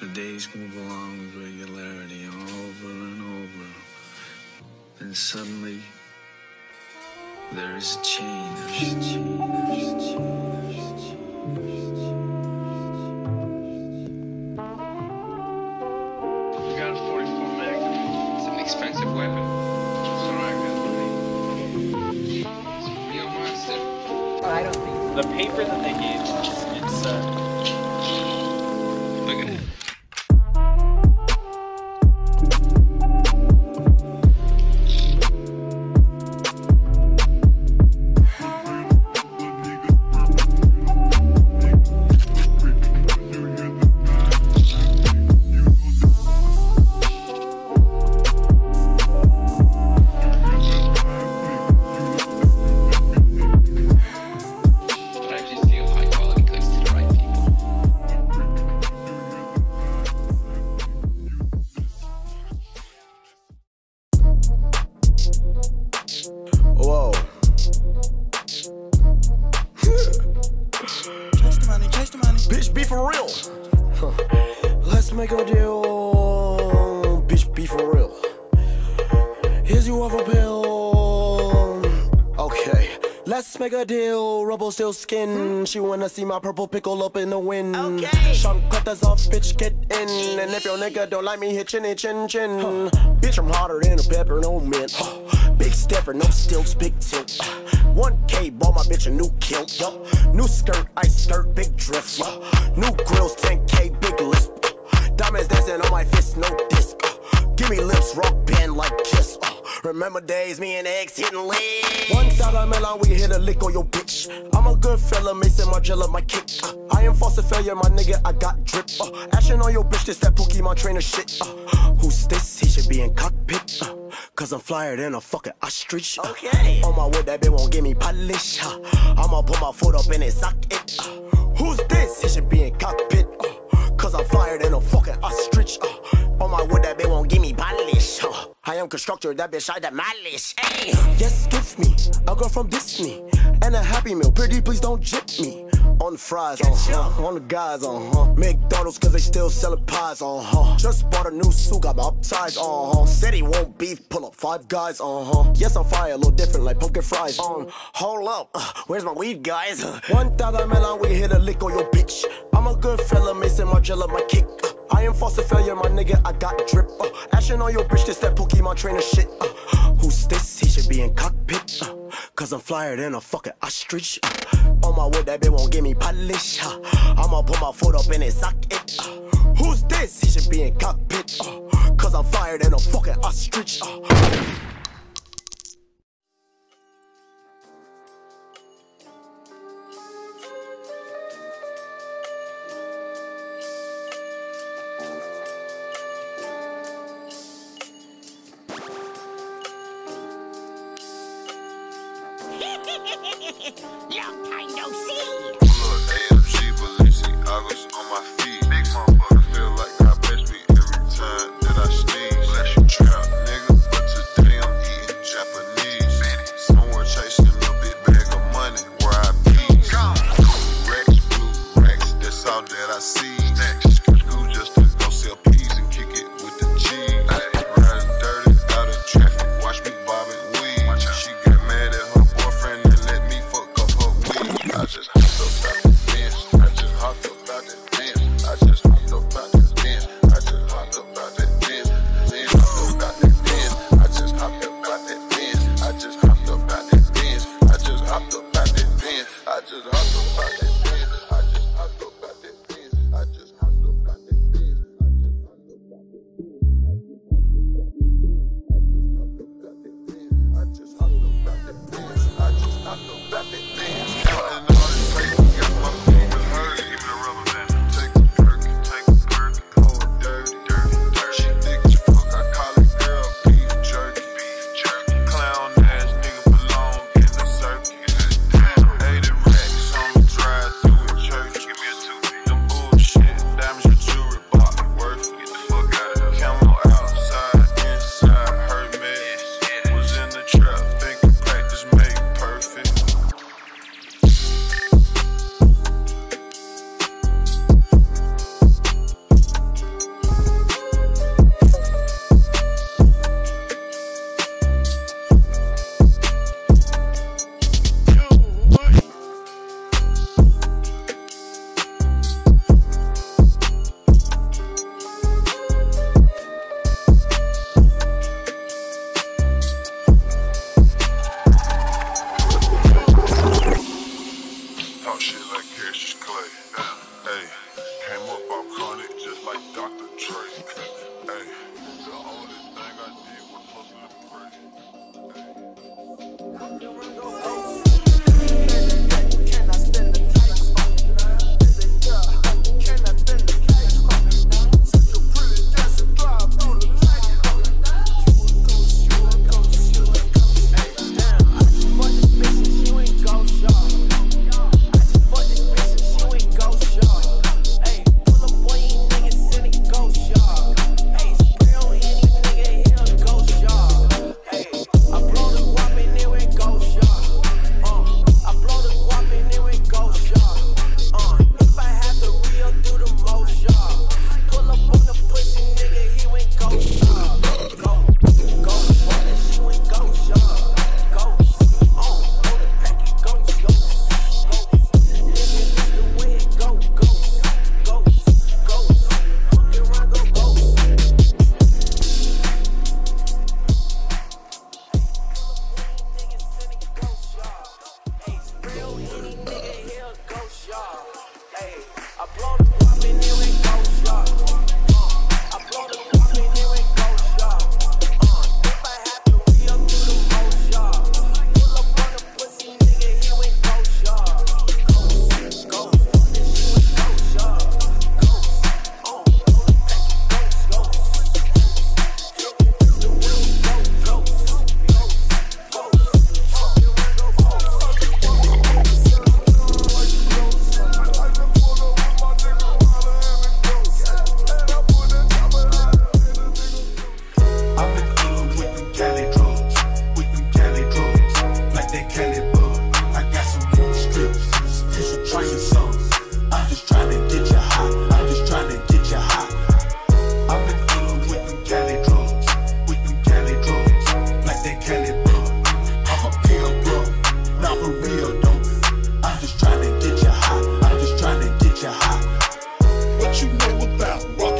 The days move along with regularity over and over. Then suddenly, there is a change. We got a 44 Magnum. It's an expensive weapon. It's a real monster. I don't think the paper that they gave it's look at it. Whoa. Chase the money, bitch, be for real. Let's make a deal, bitch, be for real. Here's your waffle pill. Okay, let's make a deal. Rubble still skin. She wanna see my purple pickle up in the wind. Okay. Sean cutters off, bitch, get in. And if your nigga don't like me, hit chinny chin chin. Bitch, I'm hotter than a pepper, no mint. Big stepper, no stilts, big tilt. 1K, bought my bitch a new kilt. New skirt, ice skirt, big drift. New grills, 10K, big lisp. Diamonds dancing on my fist, no disc. Give me lips, rock band like Kiss. Remember days, me and X hitting licks. $1 melon, we hit a lick on your bitch. I'm a good fella, Mason Margiela, my kick. I am false a failure, my nigga, I got drip. Ashing on your bitch, this that Pokemon trainer shit. Who's this? He should be in cockpit. Cause I'm flyer than a fucking ostrich. Okay. On my word, that bitch won't give me polish. I'ma put my foot up in his socket. Who's this? He should be in cockpit. Cause I'm flyer than a fucking ostrich. On my word, that bitch won't give me polish. I am constructor, that bitch I demolish. Ay. Yes, give me a girl from Disney and a Happy Meal. Pretty, please don't jip me. On the fries, on the guys, McDonald's, cause they still sellin' pies, Just bought a new suit, got my upsize, Said he won't beef, pull up 5 guys, Yes, I'm fire, a little different, like pumpkin fries, Hold up, where's my weed, guys? $1 melon, we hit a lick on your bitch. I'm a good fella, Mason Margiela, my kick. I am false a failure, my nigga, I got drip. Ashing on your bitch, this that Pokemon trainer shit. Who's this? He should be in cockpit. Cause I'm flyer than a fucking ostrich. On my word, that bitch won't give me polish. I'ma put my foot up in his socket. Who's this? He should be in cockpit. Cause I'm flyer than a fucking ostrich. Long time no see. Little AFG, Balenci, I was on my feet. Big motherfucker feel like I best me every time that I sneeze. Bless you trap, nigga, but today I'm eating Japanese. Someone chasing a big bag of money where I be. Blue racks, that's all that I see. School just to go sell peas and kick it with the cheese. Riding dirty out of traffic, watch me bobbing weed. She got mad at her boyfriend. Dr. Trace. Hey, the only thing I did was hustle and pray. Can I spend the night? Baby girl, can I spend the night? Such a pretty dance and drive through the night. You a ghost. Hey, damn, I just fuck this bitch, you ain't ghost, y'all. What you know about rock?